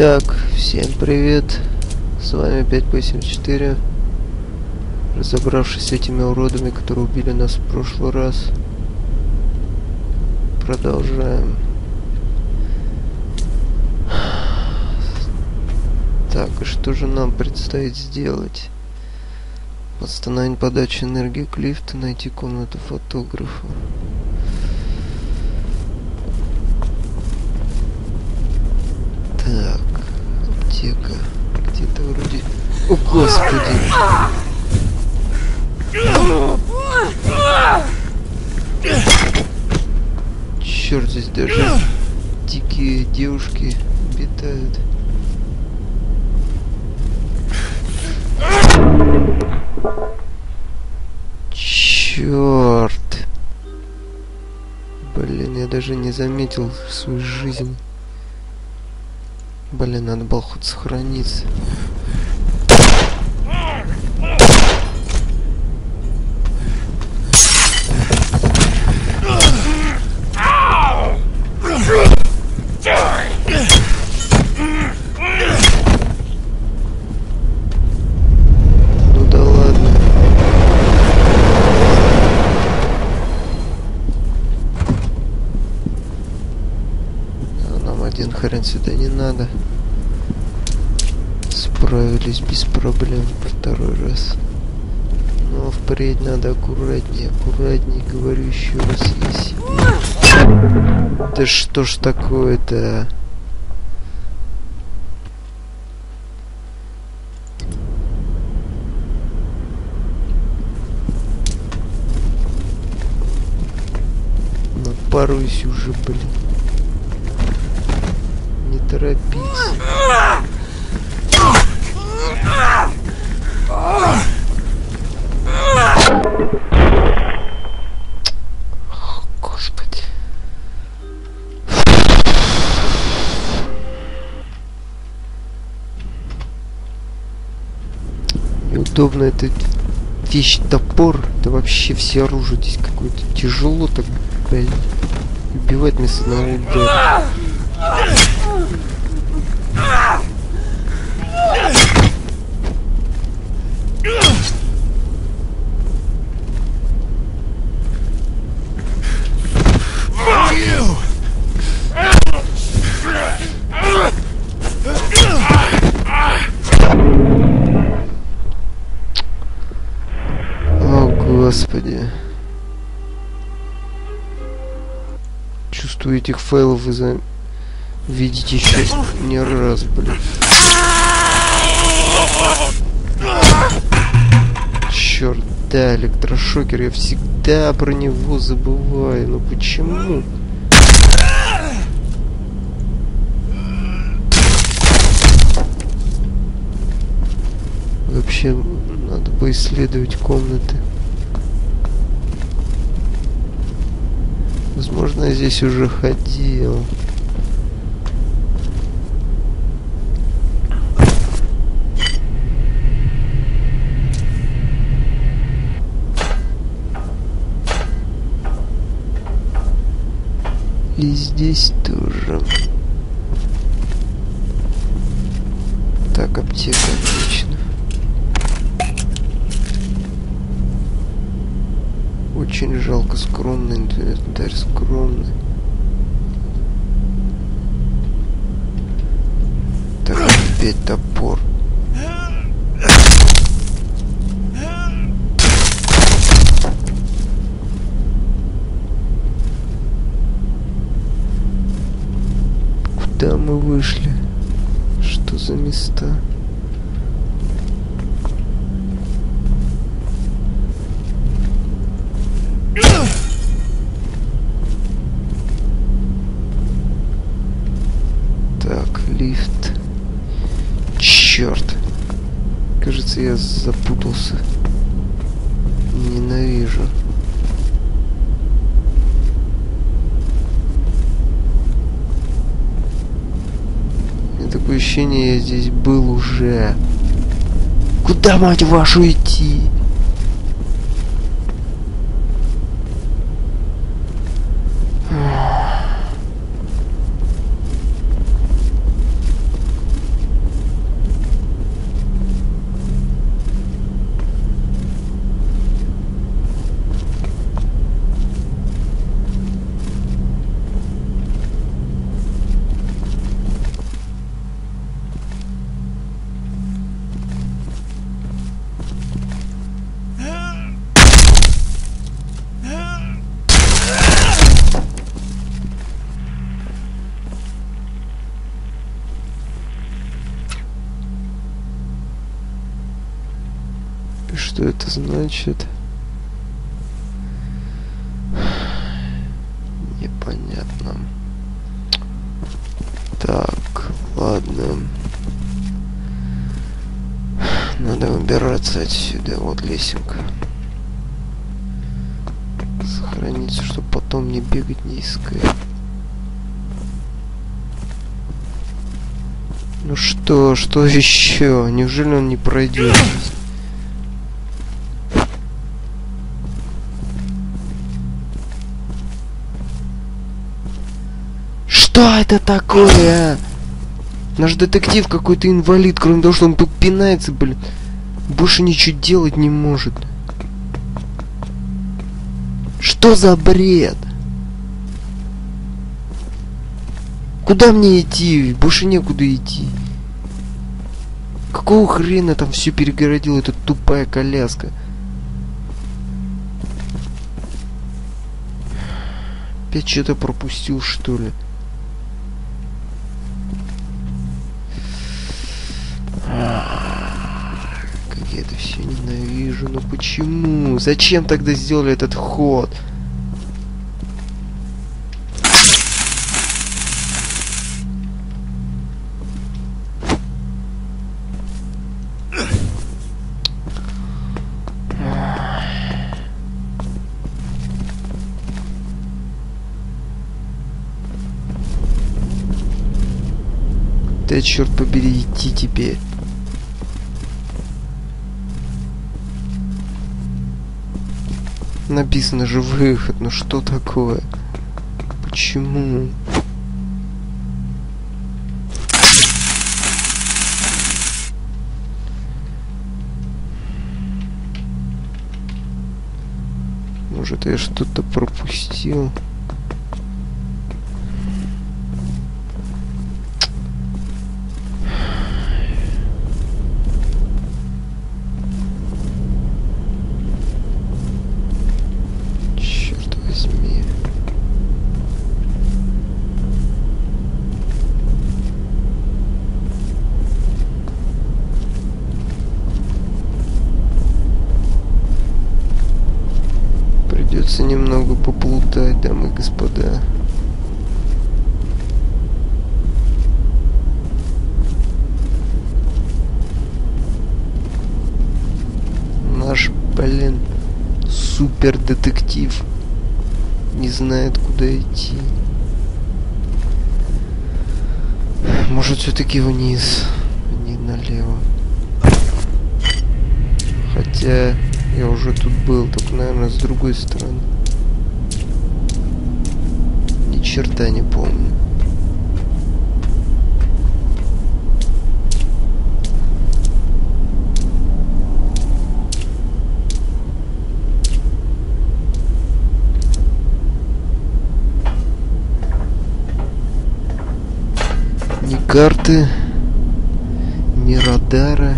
Так, всем привет, с вами 5p74. Разобравшись с этими уродами, которые убили нас в прошлый раз, продолжаем. Так, и что же нам предстоит сделать? Остановить подачу энергии к лифту, найти комнату фотографа. Так, аптека. Где-то вроде... О, господи! Черт, здесь даже дикие девушки обитают. Черт! Блин, я даже не заметил свою жизнь. Блин, надо было хоть сохраниться. Ну да ладно. Нам один хрен сюда не надо. Справились без проблем второй раз. Но впредь надо аккуратнее, аккуратнее, говорю еще раз, если... Да что ж такое-то? Напаруйся уже, блин. Не торопись. О, господи. Неудобно эта вещь, топор. Да вообще все оружие здесь какое-то тяжело так, блин. Убивать мне с одного удара. Господи. Чувствую, этих файлов вы видите еще не раз, блин. Черт, да, электрошокер, я всегда про него забываю. Ну почему? Вообще, надо поисследовать комнаты. Возможно, я здесь уже ходил. И здесь тоже. Так, аптека, отлично. Очень жалко, скромный инвентарь, скромный. Так, опять топор. Куда мы вышли? Что за места? Лифт. Черт. Кажется, я запутался. Ненавижу. У меня такое ощущение, я здесь был уже. Куда, мать вашу, идти? принципе, что это значит? Непонятно. Так, ладно. Надо выбираться отсюда. Вот лесенка. Сохраниться, чтобы потом не бегать, не искать. Ну что, что еще? Неужели он не пройдет? Что это такое? Наш детектив какой-то инвалид, кроме того, что он тут пинается, блин. Больше ничего делать не может. Что за бред? Куда мне идти? Больше некуда идти. Какого хрена там все перегородила эта тупая коляска? Опять что-то пропустил, что ли? Как я это все ненавижу. Ну почему? Зачем тогда сделали этот ход? Да черт побери, идти теперь. Написано же выход, ну что такое? Почему? Может, я что-то пропустил? Немного поплутать, дамы и господа. Наш, блин, супер детектив не знает, куда идти. Может, все-таки вниз, а не налево. Хотя я уже тут был, только, наверное, с другой стороны. Ни черта не помню. Ни карты, ни радара.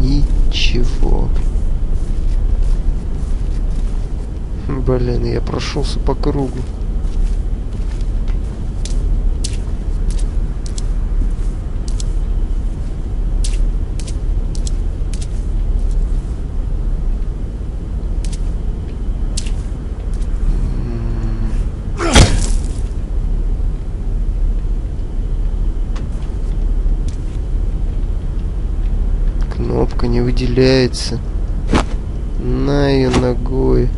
Ничего. Блин, я прошелся по кругу. Кнопка не выделяется. На ее ногой.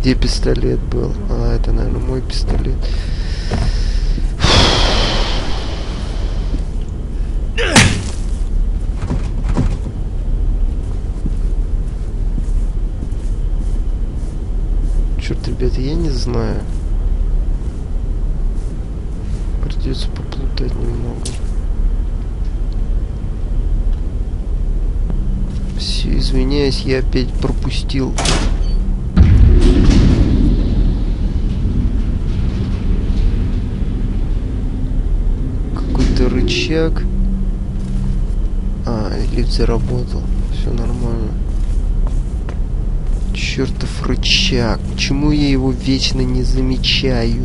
Где пистолет был? А, это, наверное, мой пистолет. Черт, ребята, я не знаю. Придется поплутать немного. Все, извиняюсь, я опять пропустил. Рычаг. А, лифт заработал. Все нормально. Чертов рычаг. Почему я его вечно не замечаю?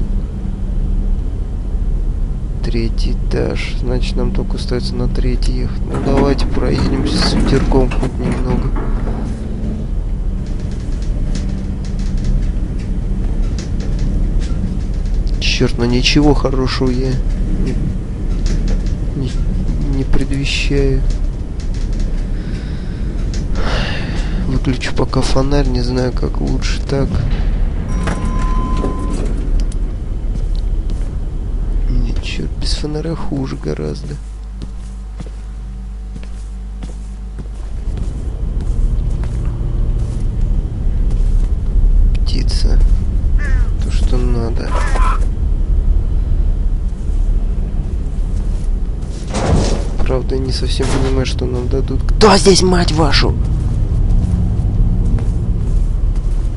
Третий этаж. Значит, нам только остается на третий ехать. Ну давайте проедемся с ветерком хоть немного. Черт, но ничего хорошего я не предвещаю. Выключу пока фонарь, не знаю, как лучше так. Нет, черт, без фонаря хуже гораздо. Птица. То, что надо. Правда, я не совсем понимаю, что нам дадут. Кто здесь, мать вашу?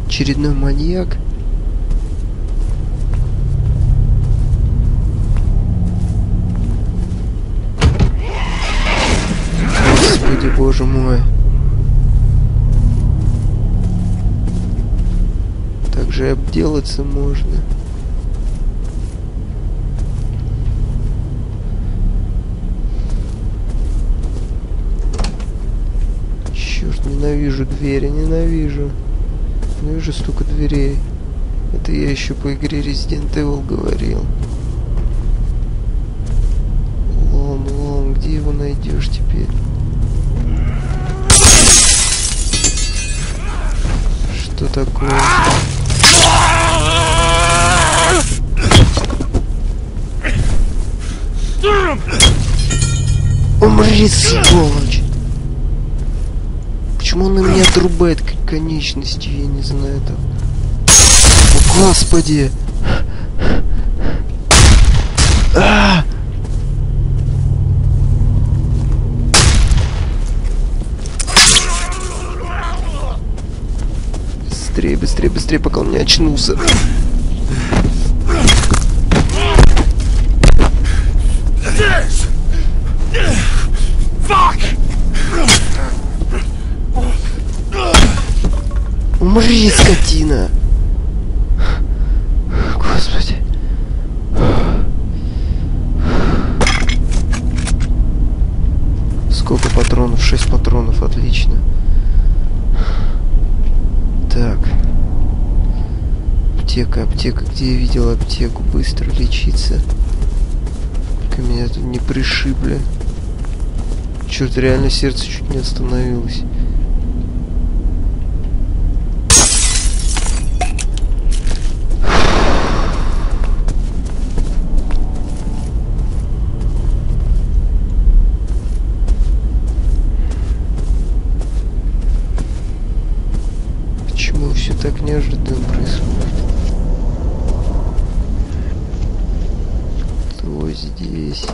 Очередной маньяк. Господи, боже мой. Так же и обделаться можно. Черт, ненавижу двери, ненавижу. Ну, вижу столько дверей. Это я еще по игре Resident Evil говорил. Лом, где его найдешь теперь? Что такое? Умри, сволочь! Почему он на меня отрубает конечности, я не знаю там. О, господи! А! Быстрее, быстрее, быстрее, пока он не очнулся. Умри, скотина! Господи. Сколько патронов? 6 патронов, отлично. Так. Аптека, аптека. Где я видел аптеку? Быстро лечиться. Только меня тут не пришибли. Черт, реально сердце чуть не остановилось. Все так неожиданно происходит. Кто здесь?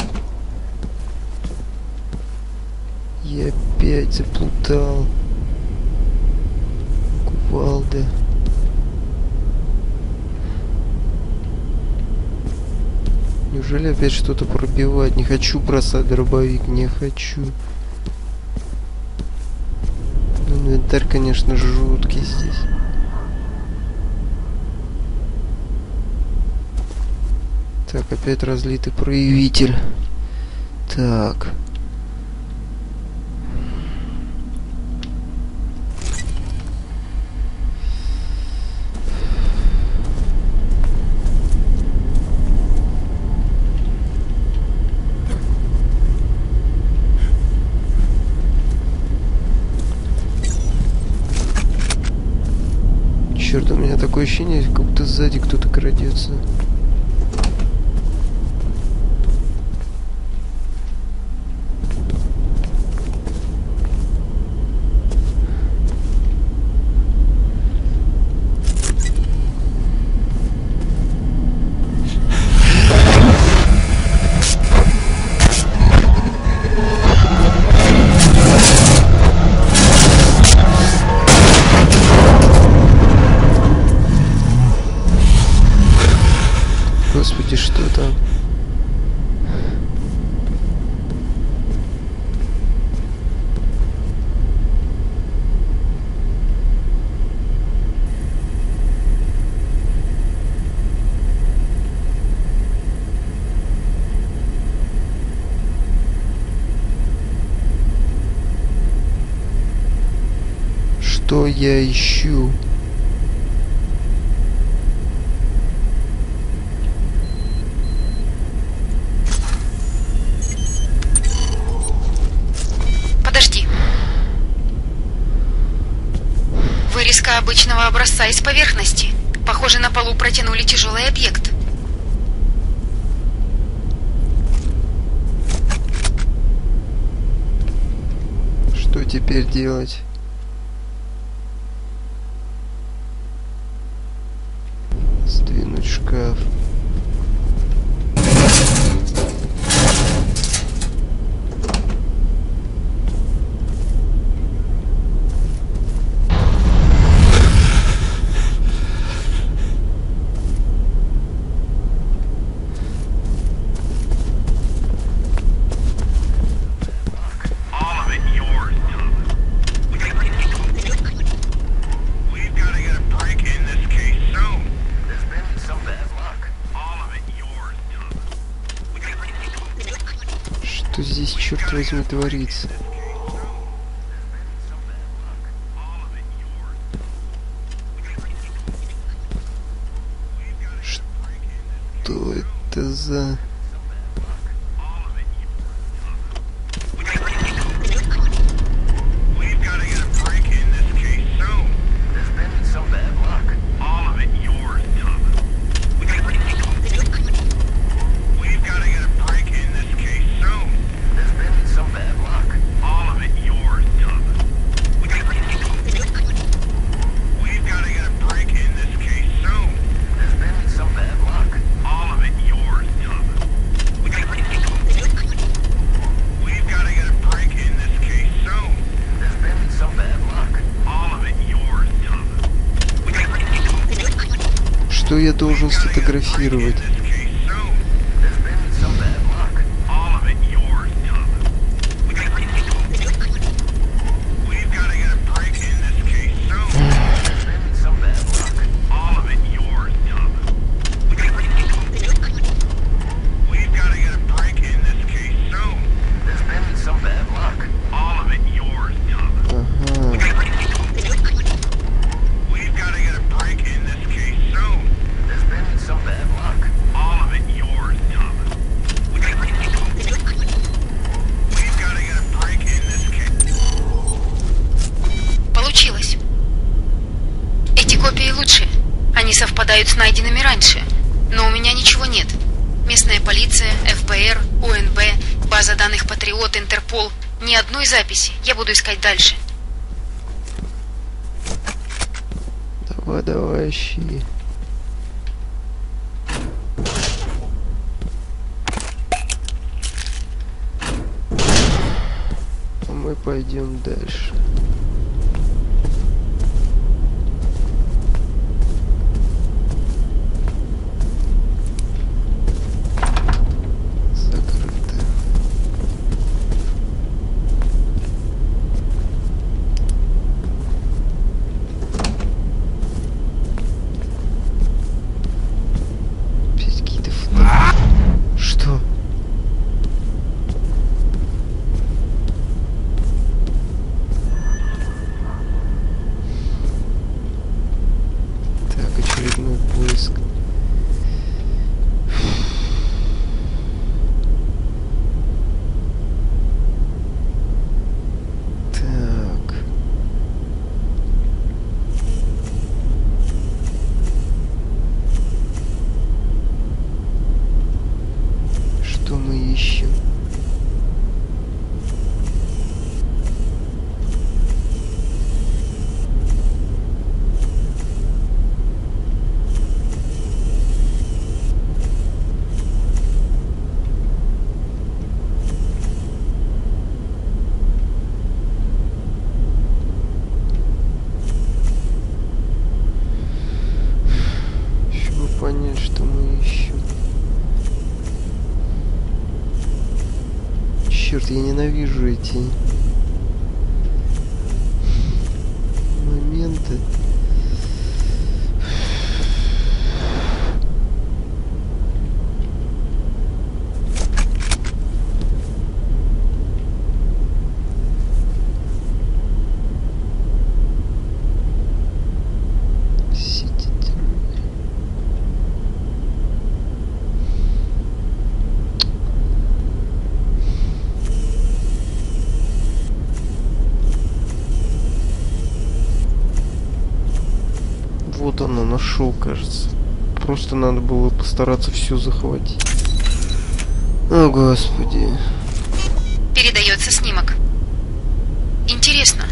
Я опять заплутал. Кувалда. Неужели опять что-то пробивать? Не хочу бросать дробовик, не хочу. Инвентарь, конечно, жуткий здесь. Так, опять разлитый проявитель. Так. Черт, у меня такое ощущение, как будто сзади кто-то крадется. Господи, что там? что я ищу. Вырезка обычного образца из поверхности. Похоже, на полу протянули тяжелый объект. Что теперь делать? Сдвинуть шкаф. Здесь, черт возьми, творится. Что это за... Я должен сфотографировать. Совпадают с найденными раньше, но у меня ничего нет. Местная полиция, ФБР, ОНБ, база данных Патриот, Интерпол. Ни одной записи. Я буду искать дальше. Давай, давай, ищи. А мы пойдем дальше. Черт, я ненавижу эти моменты. нашел, кажется. Просто надо было постараться все захватить. О, господи. Передается снимок. Интересно.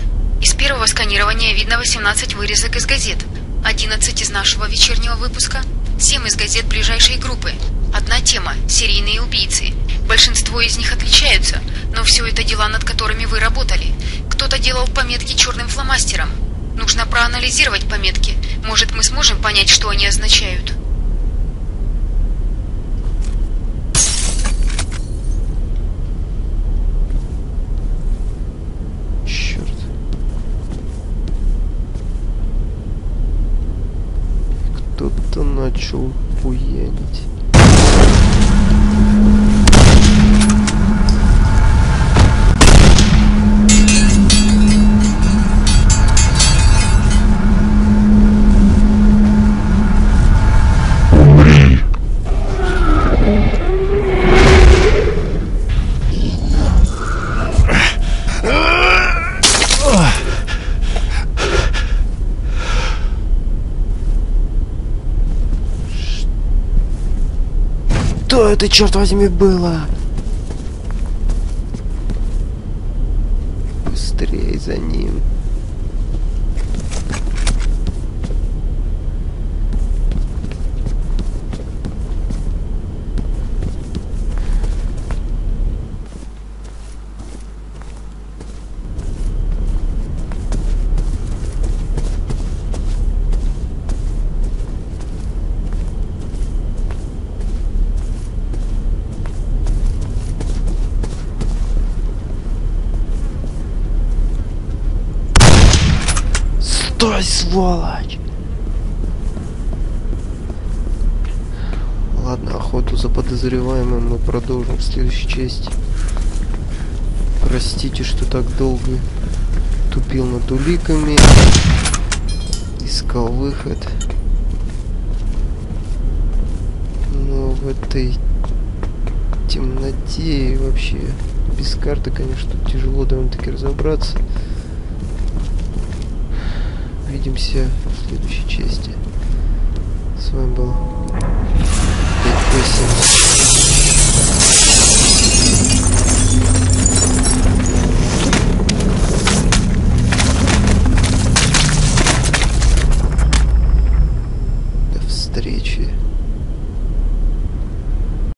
Из первого сканирования видно 18 вырезок из газет, 11 из нашего вечернего выпуска, 7 из газет ближайшей группы. Одна тема – серийные убийцы. Большинство из них отличаются, но все это дела, над которыми вы работали. Кто-то делал пометки черным фломастером. Нужно проанализировать пометки. Может, мы сможем понять, что они означают. Кто-то начал буянить. Что это, черт возьми, было? Быстрее за ним. Стой, сволочь! Ладно, охоту за подозреваемым мы продолжим в следующей части. Простите, что так долго тупил над уликами, искал выход. Но в этой темноте и вообще без карты, конечно, тяжело довольно-таки разобраться. Увидимся в следующей части. С вами был 580.